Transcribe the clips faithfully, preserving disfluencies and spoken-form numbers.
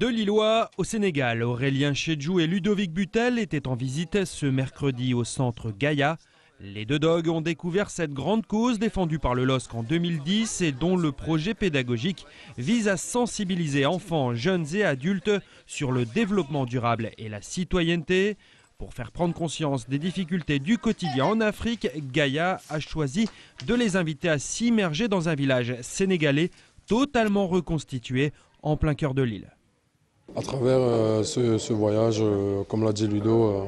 De Lillois au Sénégal, Aurélien Chedjou et Ludovic Butelle étaient en visite ce mercredi au centre Gaïa. Les deux dogs ont découvert cette grande cause défendue par le L O S C en deux mille dix et dont le projet pédagogique vise à sensibiliser enfants, jeunes et adultes sur le développement durable et la citoyenneté. Pour faire prendre conscience des difficultés du quotidien en Afrique, Gaïa a choisi de les inviter à s'immerger dans un village sénégalais totalement reconstitué en plein cœur de l'île. À travers euh, ce, ce voyage, euh, comme l'a dit Ludo, euh,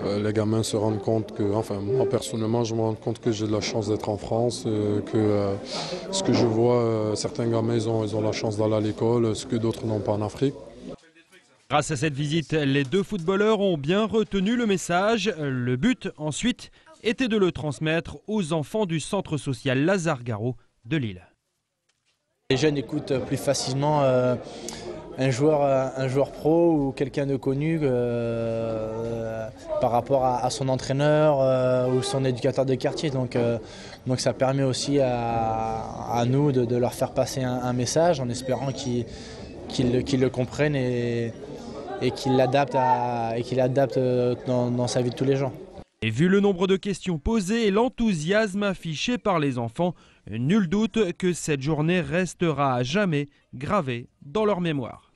euh, les gamins se rendent compte que, enfin moi personnellement, je me rends compte que j'ai de la chance d'être en France, euh, que euh, ce que je vois, euh, certains gamins ils ont, ils ont la chance d'aller à l'école, ce que d'autres n'ont pas en Afrique. Grâce à cette visite, les deux footballeurs ont bien retenu le message. Le but, ensuite, était de le transmettre aux enfants du centre social Lazare-Garaud de Lille. Les jeunes écoutent plus facilement euh, un, joueur, un joueur pro ou quelqu'un de connu euh, par rapport à, à son entraîneur euh, ou son éducateur de quartier. Donc, euh, donc ça permet aussi à, à nous de, de leur faire passer un, un message en espérant qu'ils qu'ils qu'ils le comprennent et... et qu'il l'adapte dans, dans sa vie de tous les jours. Et vu le nombre de questions posées et l'enthousiasme affiché par les enfants, nul doute que cette journée restera à jamais gravée dans leur mémoire.